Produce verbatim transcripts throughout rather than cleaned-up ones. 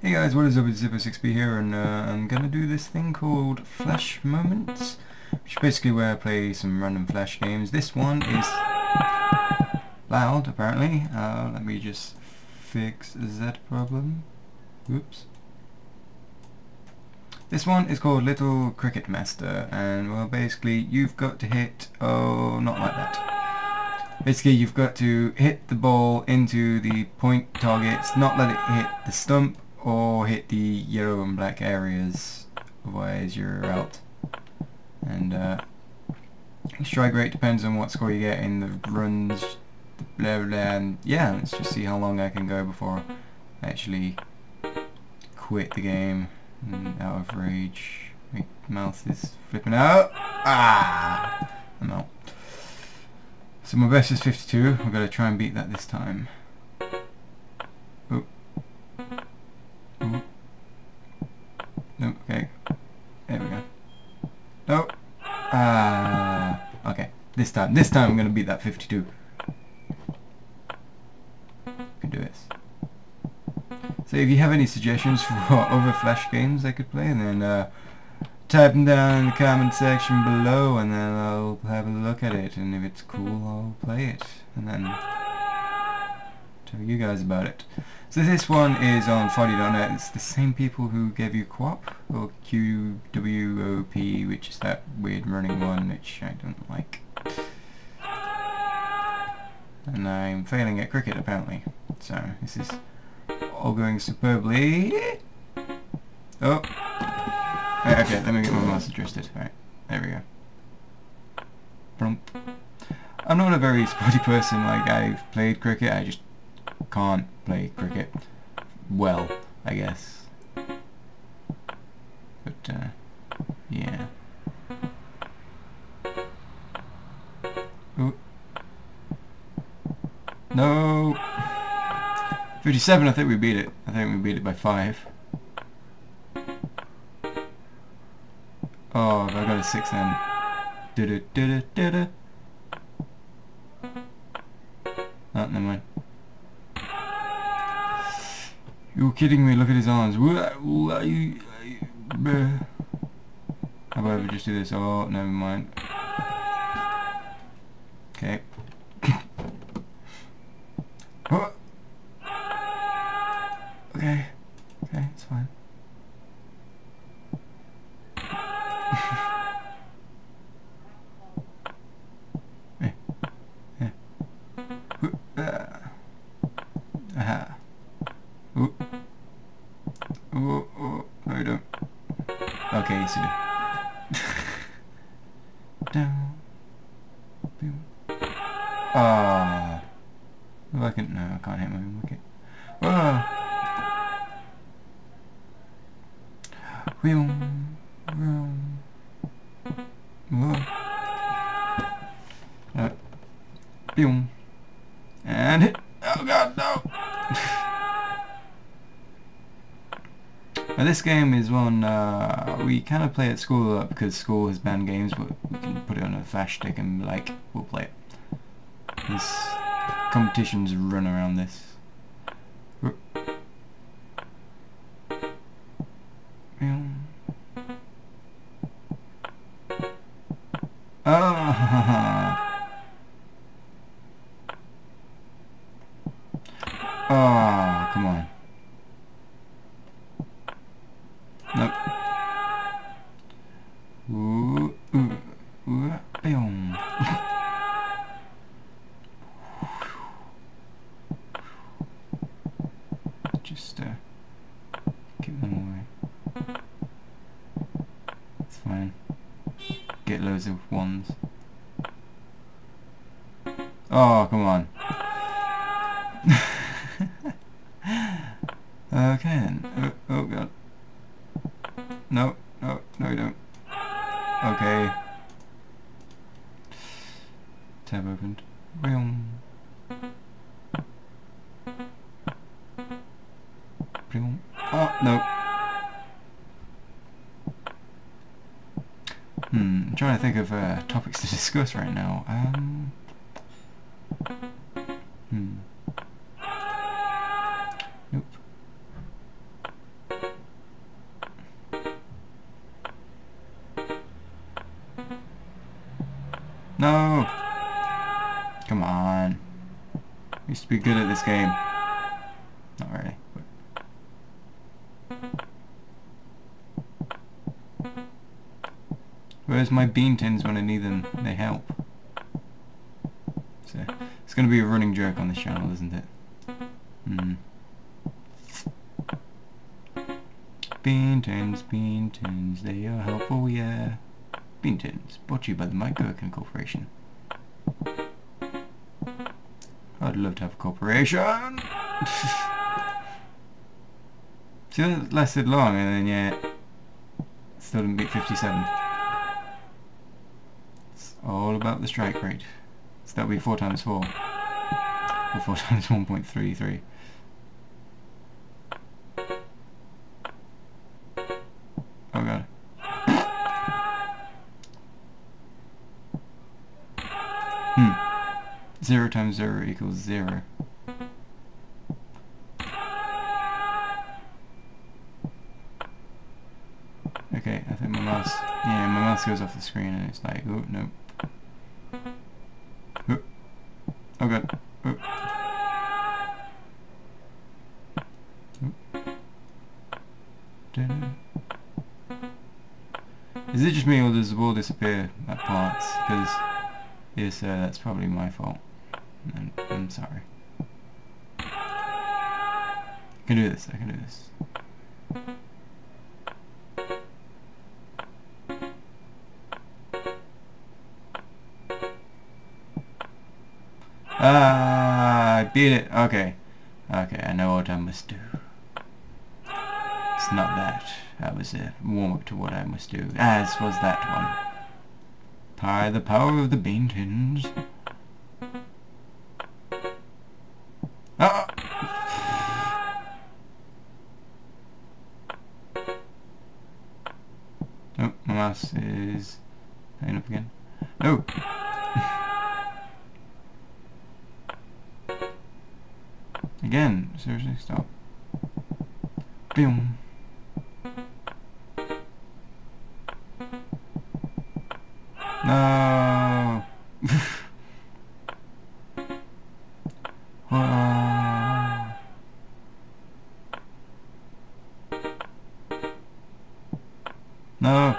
Hey guys, what is up? It's Zipo six p here, and uh, I'm gonna do this thing called Flash Moments, which is basically where I play some random Flash games. This one is loud, apparently. Uh, let me just fix that problem. Whoops. This one is called Little Cricket Master, and well, basically you've got to hit... oh, not like that. Basically you've got to hit the ball into the point targets, not let it hit the stump, or hit the yellow and black areas, otherwise you're out. And uh, strike rate depends on what score you get in the runs, blah blah, and yeah, let's just see how long I can go before I actually quit the game and out of rage. My mouse is flipping out. Ah, I'm out. So my best is fifty-two, I've got to try and beat that this time. Okay, there we go. No. Ah. Uh, okay. This time, this time I'm gonna beat that fifty-two. Can do this. So if you have any suggestions for other Flash games I could play, and then uh, type them down in the comment section below, and then I'll have a look at it. And if it's cool, I'll play it, and then tell you guys about it. So this one is on Foddy dot net. It's the same people who gave you Q W O P, or Q W O P, which is that weird running one which I don't like. And I'm failing at cricket apparently. So this is all going superbly. Oh! Okay, let me get my mouse adjusted. Alright, there we go. Plump. I'm not a very sporty person, like I've played cricket, I just can't play cricket well, I guess. But, uh, yeah. Ooh. No! fifty-seven, I think we beat it. I think we beat it by five. Oh, I got a six then. Du-du-du-du-du-du. Oh, never mind. You're kidding me, look at his arms. How about if we just do this? Oh, never mind. Okay. Oh. Okay. Okay, it's fine. Oh, oh, no you don't. Okay, yes you do. Down. Boom. Ah. Well, I can, no, I can't hit my own wicket. Ah. Wheelm. Wheelm. Whoa. Boom. And hit. Oh god, no. Now this game is one uh, we kind of play at school uh, because school has banned games, but we can put it on a flash stick and be like, we'll play it. There's competitions run around this. Ah! Ah! Come on. Ooh, ooh, ooh, boom. Just uh, keep them away. It's fine. Get loads of ones. Oh, come on. Okay then. Oh, oh god. No, no, no, you don't. Okay. Tab opened. Boom. Nope. Hmm, I'm trying to think of uh, topics to discuss right now. Um, hmm. Nope. No! Come on. I used to be good at this game. Not really. Where's my bean tins when I need them? They help. So it's going to be a running joke on this channel, isn't it? Hmm. Bean tins, bean tins, they are helpful, yeah. Bean tins, brought to you by the Mike Gerkin Corporation. I'd love to have a corporation. See, that lasted long, and then yeah, still didn't beat fifty-seven. All about the strike rate. So that'll be four times four. Or four times one point three three. Oh god. Hmm. Zero times zero equals zero. Okay, I think my mouse yeah, my mouse goes off the screen and it's like, oh no. Oh god. Oh. Is it just me or does the ball disappear at parts? Because, yes, uh, that's probably my fault. I'm, I'm sorry. I can do this, I can do this. Ah, I beat it. Okay. Okay, I know what I must do. It's not that. That was a warm-up to what I must do, as was that one. By the power of the bean tins. Ah! Oh, my mouse is playing up again. No! Again, seriously, stop. Boom. No. Oh. No.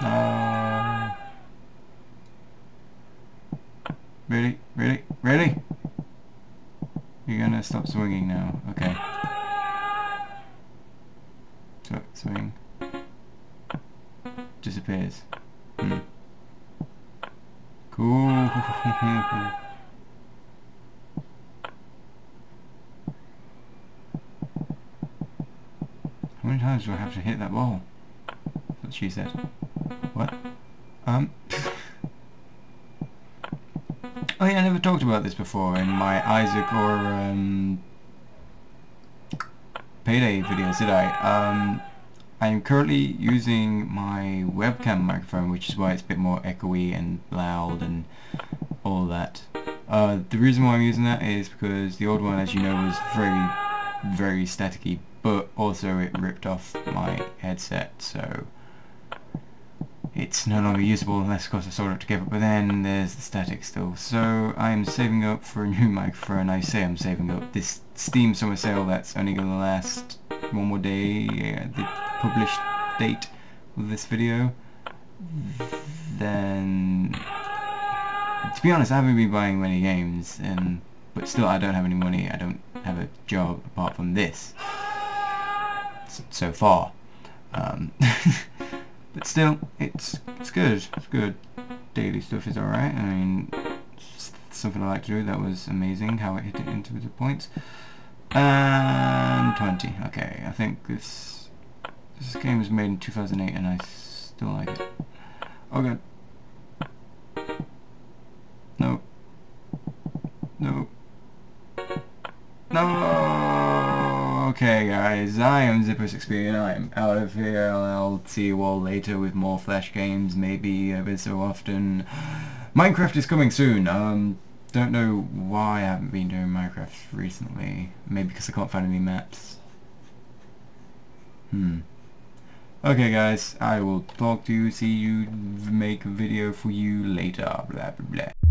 No. Really? Really? Really? You're gonna stop swinging now. Okay. So, swing. Disappears. Hmm. Cool. How many times do I have to hit that ball? That's what she said. What? Um... Oh yeah, I never talked about this before in my Isaac or um, Payday videos, did I? Um, I am currently using my webcam microphone, which is why it's a bit more echoey and loud and all that. Uh, the reason why I'm using that is because the old one, as you know, was very, very staticky, but also it ripped off my headset, so it's no longer usable unless, of course, I solder it together, but then there's the static still. So I'm saving up for a new microphone. I say I'm saving up. This Steam summer sale that's only going to last one more day, yeah, the published date of this video. Then, to be honest, I haven't been buying many games, and but still I don't have any money. I don't have a job apart from this so far. Um, But still, it's it's good. It's good. Daily stuff is alright. I mean, it's something I like to do. That was amazing how it hit it into the points. And twenty. Okay, I think this this game was made in two thousand eight, and I still like it. Oh god. No. No. No. Okay guys, I am Zipo six p and I'm out of here. I'll see you all later with more Flash games, maybe every so often. Minecraft is coming soon. Um, don't know why I haven't been doing Minecraft recently. Maybe because I can't find any maps. Hmm. Okay guys, I will talk to you, see you, make a video for you later. Blah blah blah.